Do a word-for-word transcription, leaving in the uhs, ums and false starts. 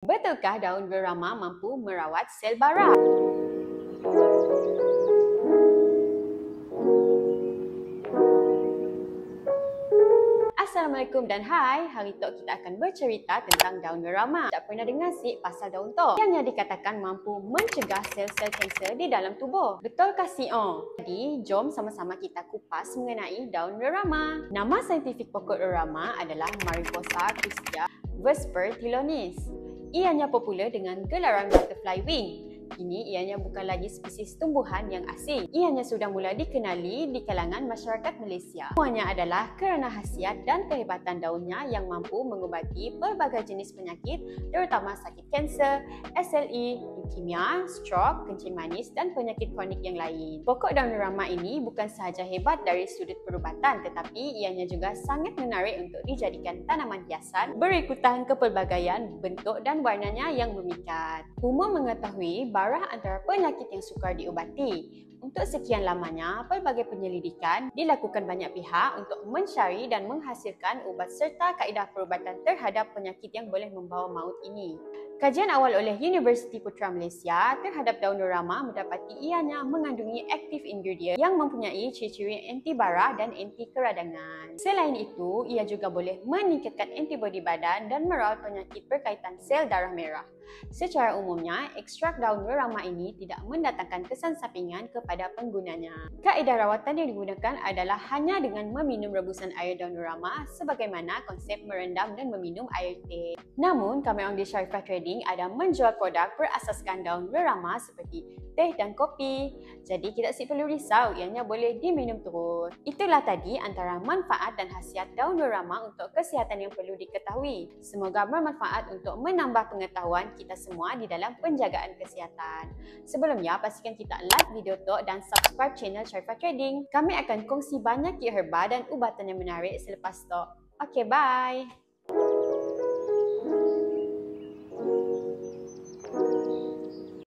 Betulkah daun berama mampu merawat sel bara? Assalamualaikum dan hai. Hari Tok kita akan bercerita tentang daun berama. Tak pernah dengar sih pasal daun tok yang dikatakan mampu mencegah sel-sel kanser di dalam tubuh. Betulkah si on? Jadi, jom sama-sama kita kupas mengenai daun berama. Nama saintifik pokok berama adalah Mariposa Christia Vespertilionis. Ianya popular dengan gelaran Butterfly Wing. Kini, ianya bukan lagi spesies tumbuhan yang asing. Ianya sudah mula dikenali di kalangan masyarakat Malaysia. Semuanya adalah kerana khasiat dan kehebatan daunnya yang mampu mengubati pelbagai jenis penyakit, terutama sakit kanser, S L E, leukemia, strok, kencing manis dan penyakit kronik yang lain. Pokok daun berama ini bukan sahaja hebat dari sudut perubatan, tetapi ianya juga sangat menarik untuk dijadikan tanaman hiasan berikutan kepelbagaian bentuk dan warnanya yang memikat. Umum mengetahui bara antara penyakit yang sukar diubati. Untuk sekian lamanya, pelbagai penyelidikan dilakukan banyak pihak untuk mencari dan menghasilkan ubat serta kaedah perubatan terhadap penyakit yang boleh membawa maut ini. Kajian awal oleh Universiti Putra Malaysia terhadap daun berama mendapati ianya mengandungi aktif ingredient yang mempunyai ciri-ciri antibara dan anti-keradangan. Selain itu, ia juga boleh meningkatkan antibodi badan dan merawat penyakit berkaitan sel darah merah. Secara umumnya, ekstrak daun berama ini tidak mendatangkan kesan sampingan kepada penggunanya. Kaedah rawatan yang digunakan adalah hanya dengan meminum rebusan air daun berama sebagaimana konsep merendam dan meminum air teh. Namun, kami orang di Charify Trading ada menjual produk berasaskan daun berama seperti teh dan kopi. Jadi kita tidak perlu risau, ianya boleh diminum terus. Itulah tadi antara manfaat dan khasiat daun berama untuk kesihatan yang perlu diketahui. Semoga bermanfaat untuk menambah pengetahuan kita semua di dalam penjagaan kesihatan. Sebelumnya, pastikan kita like video Tok dan subscribe channel Syarifah Trading. Kami akan kongsi banyak herba dan ubatan yang menarik selepas Tok. Okay, bye!